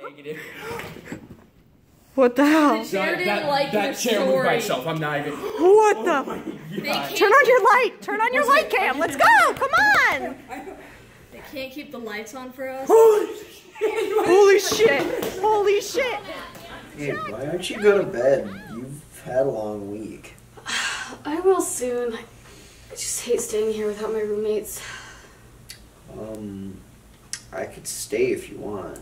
Negative. What the hell? The chair didn't like that chair story. Moved by itself. I'm not even. What the? Turn on your light. Turn on your light, Cam. Let's go. Come on. They can't keep the lights on for us. Holy shit. Holy shit. Dude, why don't you go to bed? You've had a long week. I will soon. I just hate staying here without my roommates. I could stay if you want.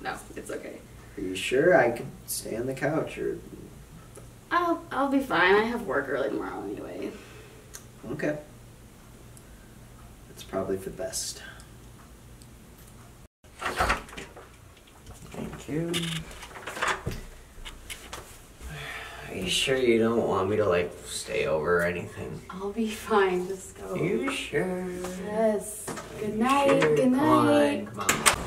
No, it's okay. Are you sure? I could stay on the couch or... I'll be fine. I have work early tomorrow anyway. Okay. That's probably the best. Thank you. Are you sure you don't want me to, like, stay over or anything? I'll be fine. Just go. Are you sure? Yes. Good night. Sure? Good night. Come on. Come on.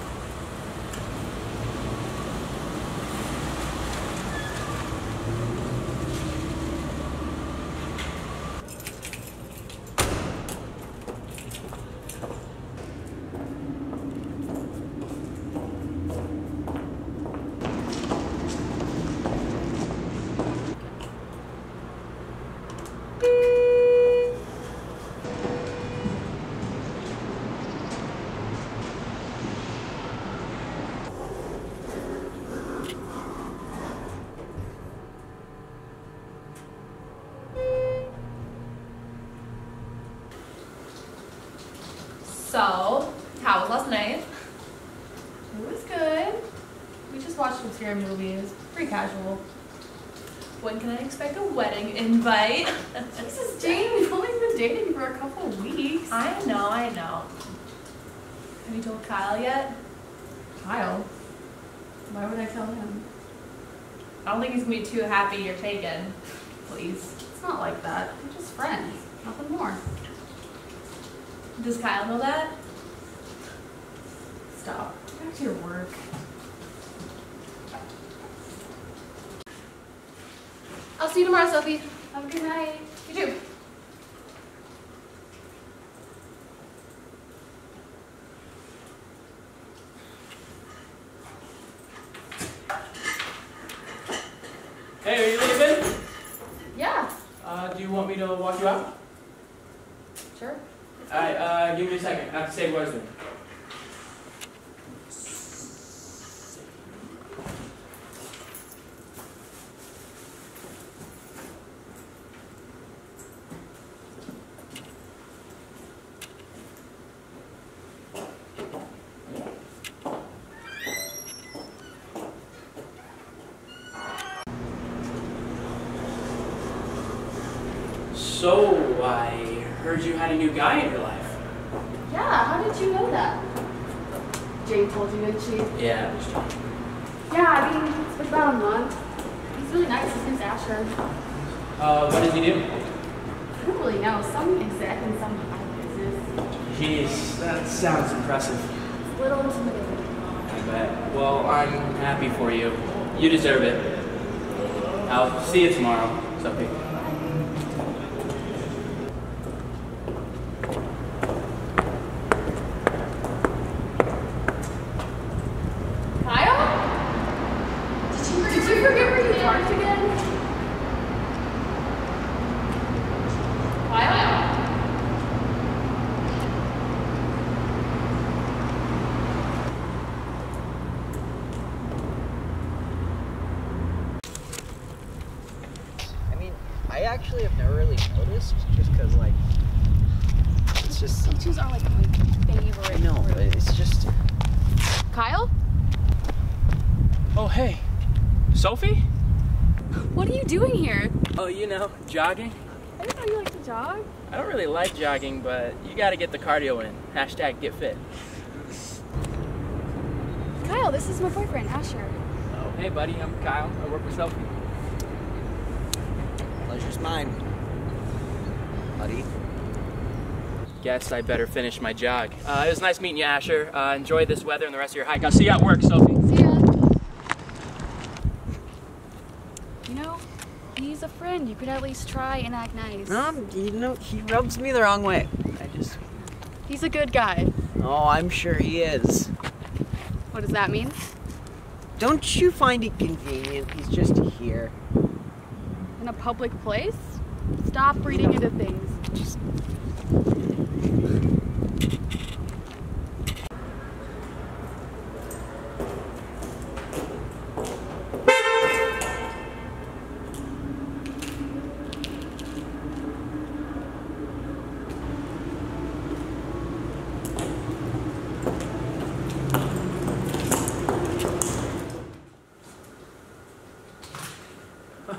So, how was last night? It was good. We just watched some scary movies. Pretty casual. When can I expect a wedding invite? Jesus, Jane, we've only been dating for a couple weeks. I know. Have you told Kyle yet? Kyle? Why would I tell him? I don't think he's going to be too happy you're taken. Please. It's not like that. We're just friends. Nothing more. Does Kyle know that? Stop. Get back to your work. I'll see you tomorrow, Sophie. Have a good night. You too. Hey, are you leaving? Yeah. Do you want me to walk you out? Sure. Alright, give me a second. I have to say Wesley. So, I heard you had a new guy in your life. Yeah, how did you know that? Jane told you, didn't she? Yeah, I mean, it's been about a month. He's really nice. His name's Asher. What does he do? I don't really know. Some exec and some business. Jeez, that sounds impressive. It's a little intimidating. I bet. Well, I'm happy for you. You deserve it. I'll see you tomorrow, Sophie. I actually have never really noticed, just because, like, it's just... Teachers are, like, my favorite. I know, but it's just... Kyle? Oh, hey. Sophie? What are you doing here? Oh, you know, jogging. I didn't know you like to jog. I don't really like jogging, but you gotta get the cardio in. #GetFit. Kyle, this is my boyfriend, Asher. Oh, hey, buddy. I'm Kyle. I work with Sophie. Pleasure's mine, buddy. Guess I better finish my jog. It was nice meeting you, Asher. Enjoy this weather and the rest of your hike. I'll see you at work, Sophie. See ya. You know, he's a friend. You could at least try and act nice. You know, he rubs me the wrong way. He's a good guy. Oh, I'm sure he is. What does that mean? Don't you find it convenient he's just here? In a public place? Stop reading into things. Just...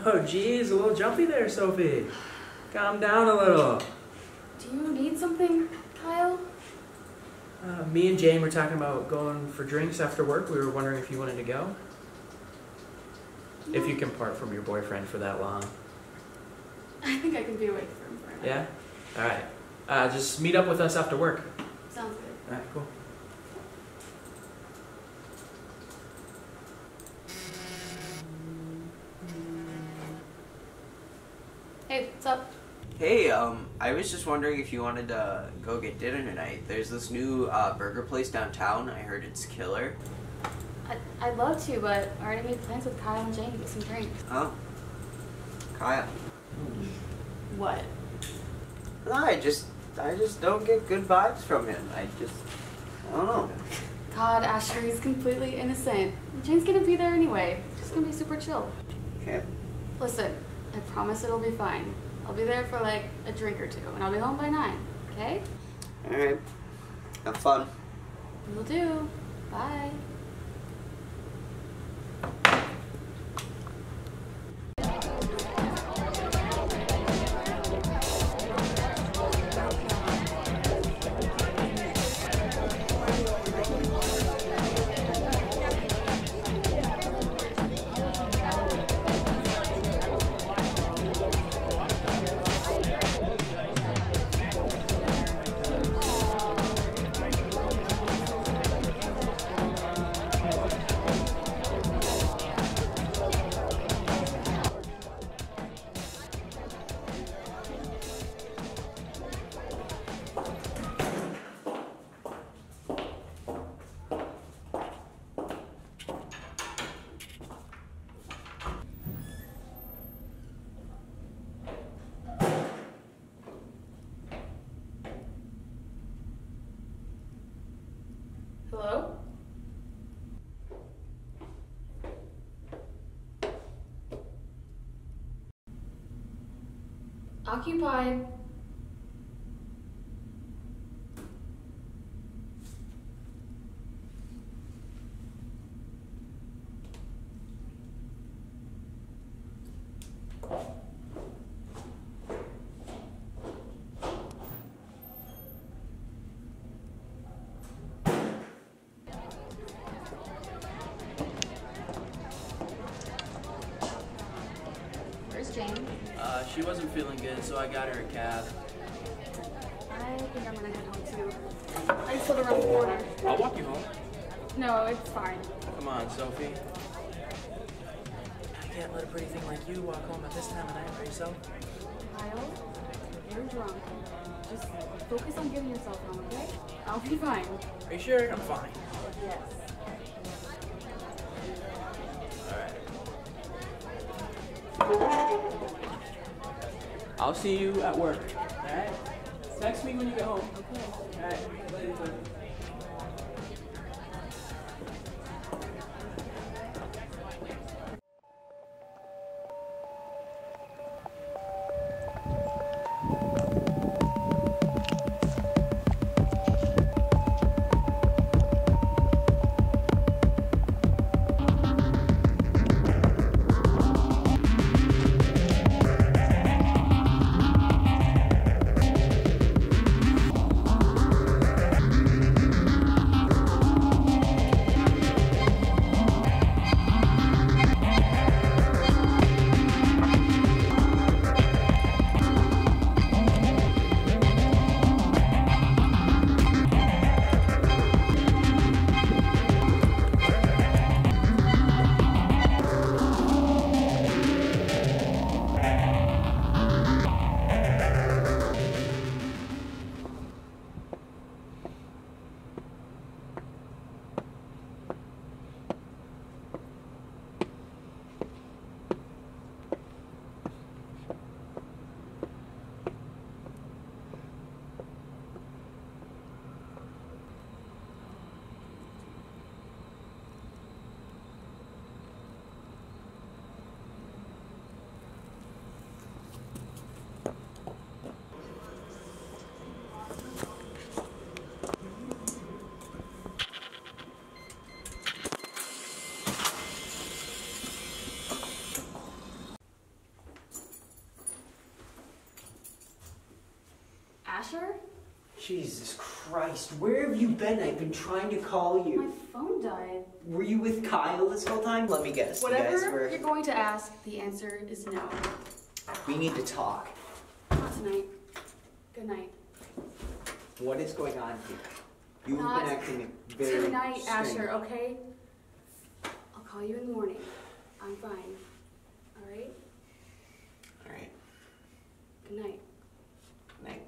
Oh geez, a little jumpy there, Sophie. Calm down a little. Do you need something, Kyle? Me and Jane were talking about going for drinks after work. We were wondering if you wanted to go. No. If you can part from your boyfriend for that long. I think I can be away from him for a minute. Yeah? Alright. Just meet up with us after work. Sounds good. Alright, cool. Hey, what's up? Hey, I was just wondering if you wanted to go get dinner tonight. There's this new burger place downtown. I heard it's killer. I'd love to, but I already made plans with Kyle and Jane to get some drinks. Oh. Kyle. What? No, I just don't get good vibes from him. I don't know. God, Asher, he's completely innocent. Jane's gonna be there anyway. She's gonna be super chill. Okay. Listen. I promise it'll be fine. I'll be there for like a drink or two, and I'll be home by 9, okay? Alright. Have fun. Will do. Bye. Hello? Occupied. Jane? She wasn't feeling good, so I got her a cab. I think I'm gonna head home too. I just live around the corner. I'll walk you home. No, it's fine. Come on, Sophie. I can't let a pretty thing like you walk home at this time of night by yourself. Kyle, you're drunk. Just focus on getting yourself home, okay? I'll be fine. Are you sure? I'm fine. Yes. I'll see you at work. Alright? Text me when you get home. Okay. Alright. Later. Asher? Jesus Christ, where have you been? I've been trying to call you. My phone died. Were you with Kyle this whole time? Let me guess. Whatever you're going to ask, the answer is no. We need to talk. Not tonight. Good night. What is going on here? You've been acting very tonight, strange. Asher, okay? I'll call you in the morning. I'm fine. Alright? Alright. Good night. Good night.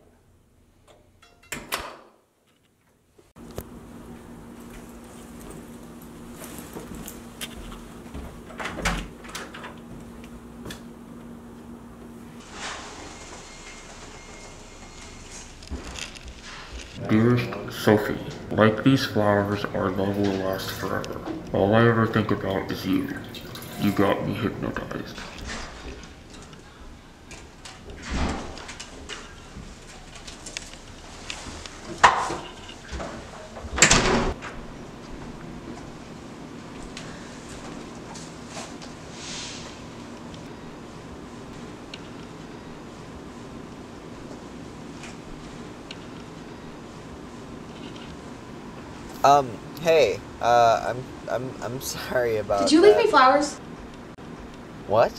Dearest Sophie, like these flowers, our love will last forever. All I ever think about is you. You got me hypnotized. Hey, I'm sorry about that. Did you leave me flowers? What?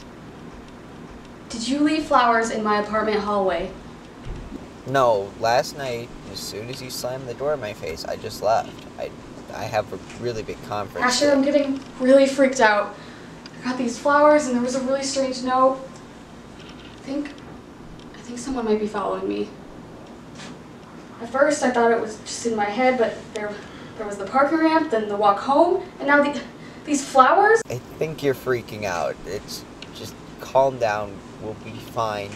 Did you leave flowers in my apartment hallway? No, last night, as soon as you slammed the door in my face, I just left. I have a really big conference. Asher, I'm getting really freaked out. I got these flowers and there was a really strange note. I think someone might be following me. At first, I thought it was just in my head, but there was the parking ramp, then the walk home, and now these flowers? I think you're freaking out. It's just calm down, we'll be fine.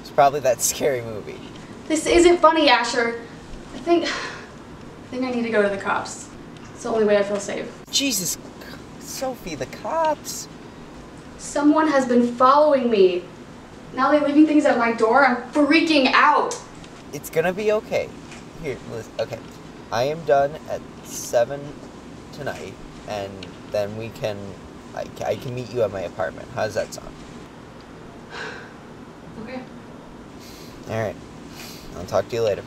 It's probably that scary movie. This isn't funny, Asher. I think I need to go to the cops. It's the only way I feel safe. Jesus, Sophie, the cops? Someone has been following me. Now they're leaving things at my door, I'm freaking out. It's gonna be okay. Here, listen, okay. I am done at 7 tonight, and then we can, I can meet you at my apartment. How does that sound? Okay. Alright. I'll talk to you later.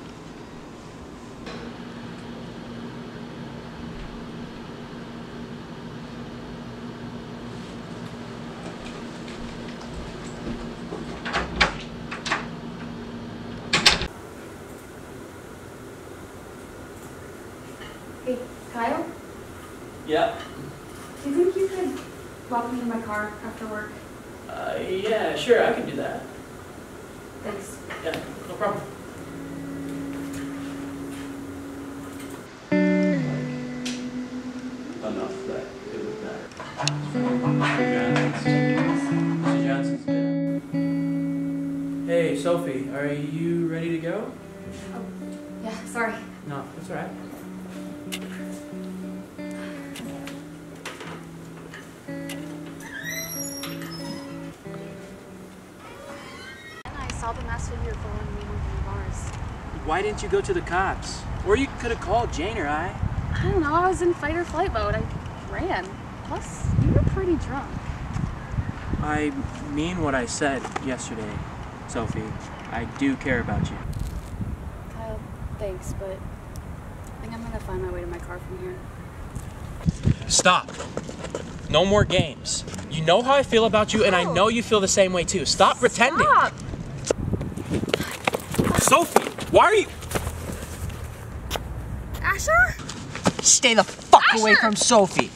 Hey, Kyle? Yeah? Do you think you could walk me to my car after work? Yeah, sure, I can do that. Thanks. Yeah, no problem. Enough that it would matter. Mr. Johnson's been. Hey, Sophie, are you ready to go? Oh, yeah, sorry. No, that's all right. I saw the masked figure following me home from the bars. Why didn't you go to the cops? Or you could have called Jane or I. I don't know, I was in fight or flight mode. I ran. Plus, you were pretty drunk. I mean what I said yesterday, Sophie. I do care about you. Kyle, thanks, but I think I'm gonna find my way to my car from here. Stop. No more games. You know how I feel about you, and I know you feel the same way too. Stop pretending. Stop. Sophie, why are you... Asher? Stay the fuck away from Sophie.